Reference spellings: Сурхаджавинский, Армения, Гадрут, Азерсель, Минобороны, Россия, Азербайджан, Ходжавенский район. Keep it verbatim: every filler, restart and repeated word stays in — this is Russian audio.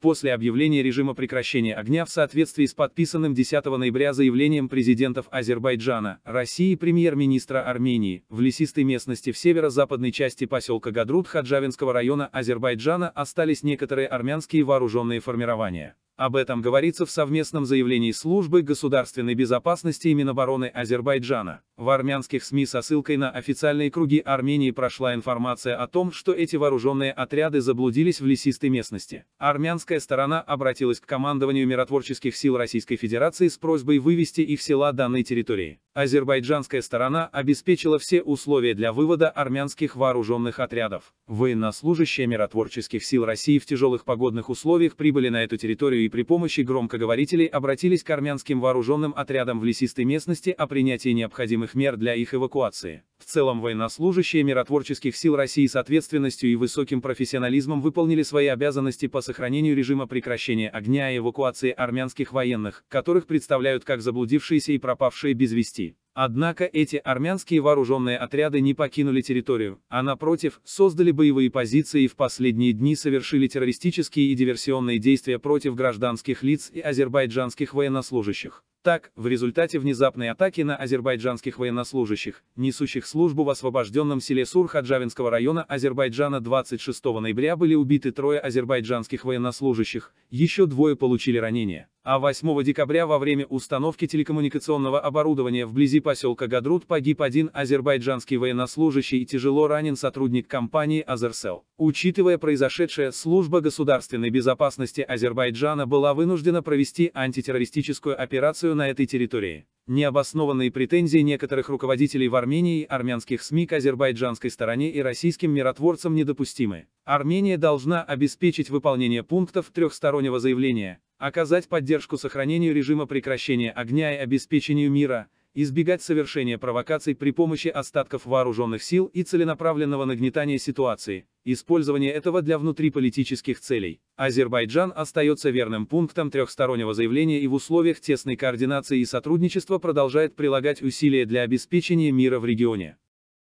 после объявления режима прекращения огня в соответствии с подписанным десятого ноября заявлением президентов Азербайджана, России и премьер-министра Армении, в лесистой местности в северо-западной части поселка Гадрут Ходжавенского района Азербайджана остались некоторые армянские вооруженные формирования. Об этом говорится в совместном заявлении Службы государственной безопасности и Минобороны Азербайджана. В армянских СМИ со ссылкой на официальные круги Армении прошла информация о том, что эти вооруженные отряды заблудились в лесистой местности. Армянская сторона обратилась к командованию миротворческих сил Российской Федерации с просьбой вывести их в села данной территории. Азербайджанская сторона обеспечила все условия для вывода армянских вооруженных отрядов. Военнослужащие миротворческих сил России в тяжелых погодных условиях прибыли на эту территорию и при помощи громкоговорителей обратились к армянским вооруженным отрядам в лесистой местности о принятии необходимых мер для их эвакуации. В целом военнослужащие миротворческих сил России с ответственностью и высоким профессионализмом выполнили свои обязанности по сохранению режима прекращения огня и эвакуации армянских военных, которых представляют как заблудившиеся и пропавшие без вести. Однако эти армянские вооруженные отряды не покинули территорию, а напротив, создали боевые позиции и в последние дни совершили террористические и диверсионные действия против гражданских лиц и азербайджанских военнослужащих. Так, в результате внезапной атаки на азербайджанских военнослужащих, несущих службу в освобожденном селе Сурхаджавинского района Азербайджана двадцать шестого ноября были убиты трое азербайджанских военнослужащих, еще двое получили ранения. А восьмого декабря во время установки телекоммуникационного оборудования вблизи поселка Гадрут погиб один азербайджанский военнослужащий и тяжело ранен сотрудник компании «Азерсель». Учитывая произошедшее, служба государственной безопасности Азербайджана была вынуждена провести антитеррористическую операцию на этой территории. Необоснованные претензии некоторых руководителей в Армении и армянских СМИ к азербайджанской стороне и российским миротворцам недопустимы. Армения должна обеспечить выполнение пунктов трехстороннего заявления, оказать поддержку сохранению режима прекращения огня и обеспечению мира, избегать совершения провокаций при помощи остатков вооруженных сил и целенаправленного нагнетания ситуации, использование этого для внутриполитических целей. Азербайджан остается верным пунктам трехстороннего заявления и в условиях тесной координации и сотрудничества продолжает прилагать усилия для обеспечения мира в регионе.